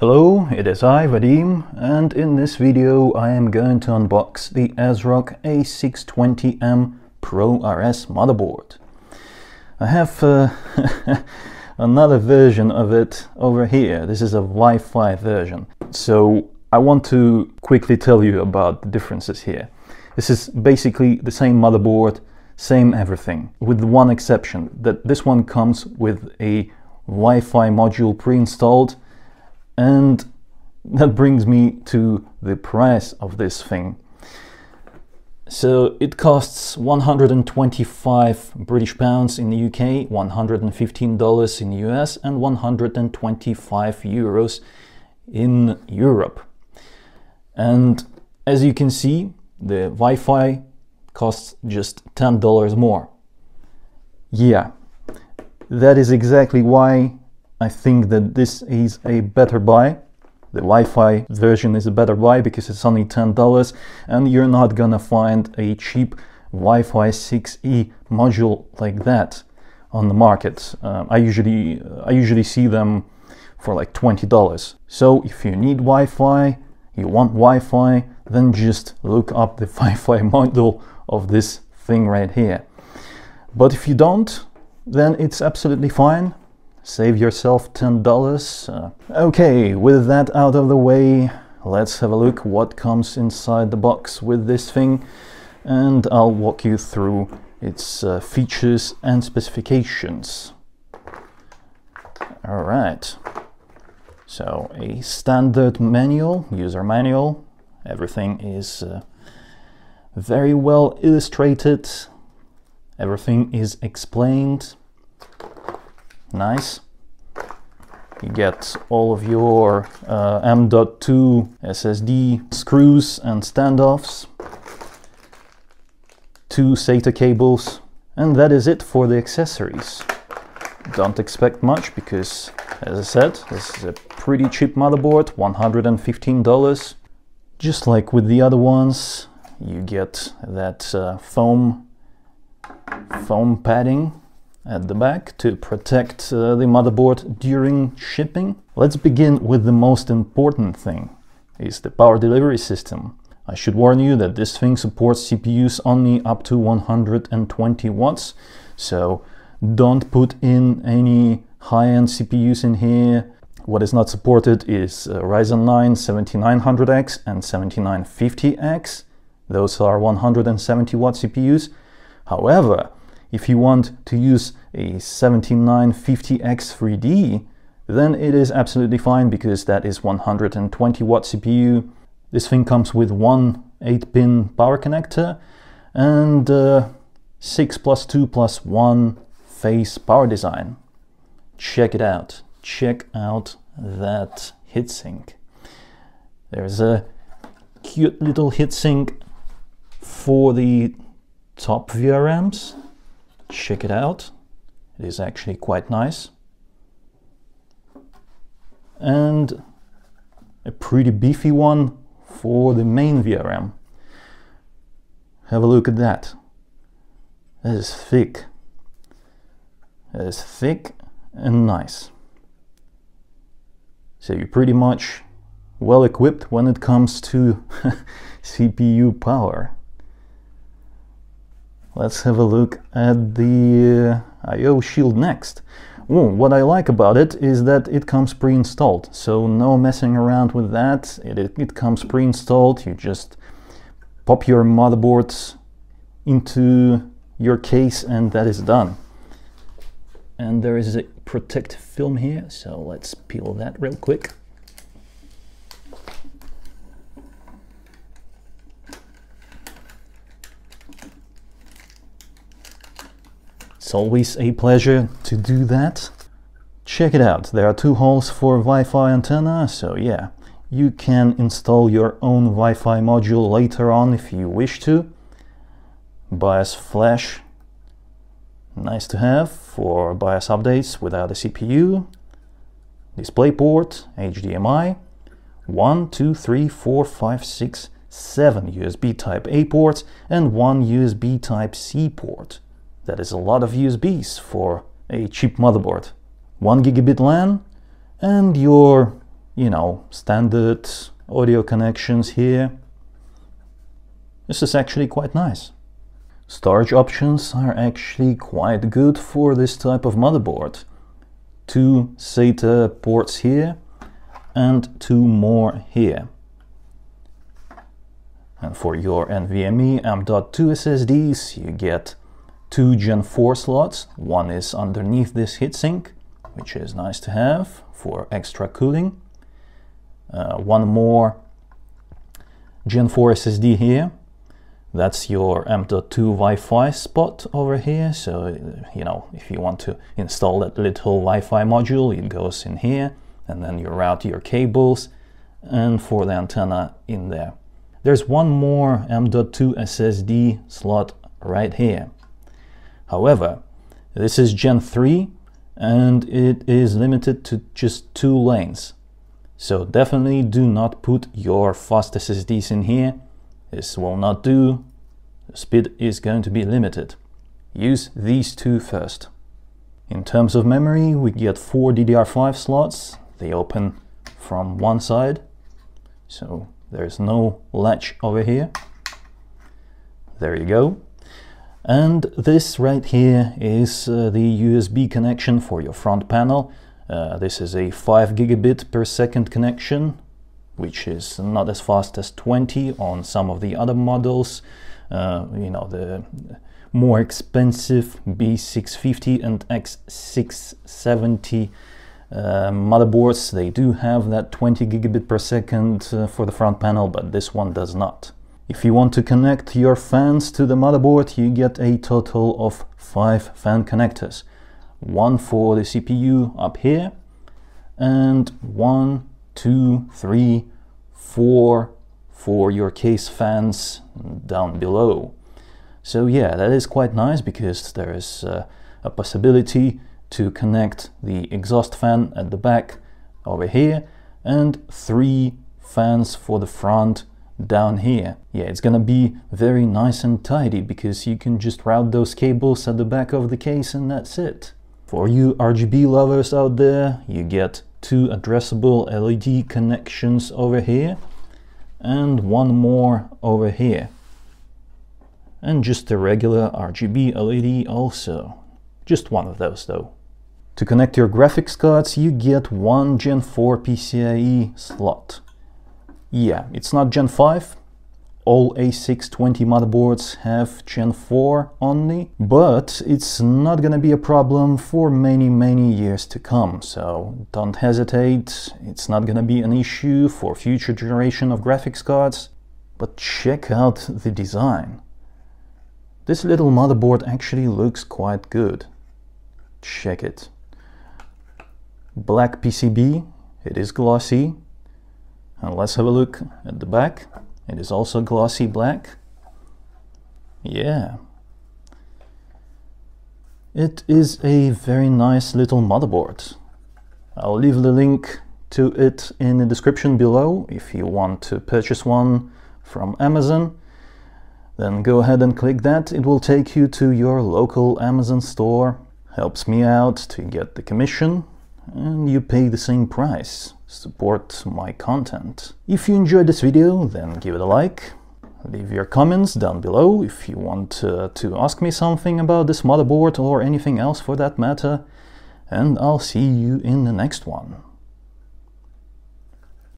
Hello, it is I, Vadim, and in this video I am going to unbox the ASRock A620M Pro RS motherboard. I have another version of it over here. This is a Wi-Fi version. So I want to quickly tell you about the differences here. This is basically the same motherboard, same everything, with one exception, that this one comes with a Wi-Fi module pre-installed. And that brings me to the price of this thing. So it costs 125 British pounds in the UK, $115 in the US, and 125 euros in Europe. And as you can see, the Wi-Fi costs just $10 more. Yeah, that is exactly why I think that this is a better buy. The Wi-Fi version is a better buy because it's only $10 and you're not gonna find a cheap Wi-Fi 6E module like that on the market. I usually see them for like $20. So if you need Wi-Fi, you want Wi-Fi, then just look up the Wi-Fi module of this thing right here. But if you don't, then it's absolutely fine. Save yourself $10. Okay, with that out of the way, let's have a look what comes inside the box with this thing, and I'll walk you through its features and specifications. All right, so a standard manual, user manual. Everything is very well illustrated. Everything is explained. Nice. You get all of your M.2 SSD screws and standoffs, two SATA cables, and that is it for the accessories. Don't expect much because, as I said, this is a pretty cheap motherboard, $115. Just like with the other ones, you get that foam padding at the back to protect the motherboard during shipping. Let's begin with the most important thing, is the power delivery system. I should warn you that this thing supports CPUs only up to 120 watts, so don't put in any high-end CPUs in here. What is not supported is Ryzen 9 7900x and 7950X. Those are 170 watt CPUs. However, if you want to use a 7950X3D, then it is absolutely fine because that is 120 watt CPU. This thing comes with one 8-pin power connector and 6+2+1 phase power design. Check it out. Check out that heatsink. There's a cute little heatsink for the top VRMs. Check it out, it is actually quite nice. And a pretty beefy one for the main VRM. Have a look at that. That is thick. That is thick and nice. So you're pretty much well equipped when it comes to CPU power. Let's have a look at the I/O shield next. Ooh, what I like about it is that it comes pre-installed, so no messing around with that. It comes pre-installed. You just pop your motherboard into your case and that is done. And there is a protective film here, so let's peel that real quick. It's always a pleasure to do that. Check it out, there are two holes for Wi-Fi antenna, so yeah, you can install your own Wi-Fi module later on if you wish to. BIOS flash, nice to have for BIOS updates without a CPU. DisplayPort, HDMI, 1, 2, 3, 4, 5, 6, 7 USB Type-A ports and 1 USB Type-C port. That is a lot of USBs for a cheap motherboard. 1 gigabit LAN and your you know, standard audio connections here. This is actually quite nice. Storage options are actually quite good for this type of motherboard. 2 SATA ports here and 2 more here. And for your NVMe M.2 SSDs, you get 2 Gen 4 slots. One is underneath this heatsink, which is nice to have for extra cooling. One more Gen 4 SSD here. That's your M.2 Wi-Fi spot over here. So, you know, if you want to install that little Wi-Fi module, it goes in here, and then you route your cables, and for the antenna in there. There's one more M.2 SSD slot right here. However, this is Gen 3 and it is limited to just 2 lanes. So definitely do not put your fast SSDs in here. This will not do. The speed is going to be limited. Use these 2 first. In terms of memory, we get 4 DDR5 slots. They open from one side. So there's no latch over here. There you go. And this right here is the USB connection for your front panel. This is a 5 gigabit per second connection, which is not as fast as 20 on some of the other models. You know, the more expensive B650 and X670 motherboards, they do have that 20 gigabit per second for the front panel, but this one does not. If you want to connect your fans to the motherboard, you get a total of 5 fan connectors. One for the CPU up here, and 1, 2, 3, 4 for your case fans down below. So yeah, that is quite nice because there is a possibility to connect the exhaust fan at the back over here and 3 fans for the front down here. Yeah, it's gonna be very nice and tidy because you can just route those cables at the back of the case and that's it. For you RGB lovers out there, you get 2 addressable LED connections over here and 1 more over here. And just a regular RGB LED also. Just one of those though. To connect your graphics cards, you get 1 Gen 4 PCIe slot. Yeah, it's not Gen 5. All A620 motherboards have Gen 4 only, but it's not gonna be a problem for many, many years to come. So don't hesitate. It's not gonna be an issue for future generation of graphics cards. But check out the design. This little motherboard actually looks quite good. Check it. Black PCB. It is glossy. And let's have a look at the back. It is also glossy black. Yeah. It is a very nice little motherboard. I'll leave the link to it in the description below. If you want to purchase one from Amazon, then go ahead and click that. It will take you to your local Amazon store. Helps me out to get the commission. And you pay the same price. Support my content. If you enjoyed this video, then give it a like. Leave your comments down below if you want to ask me something about this motherboard or anything else for that matter. And I'll see you in the next one.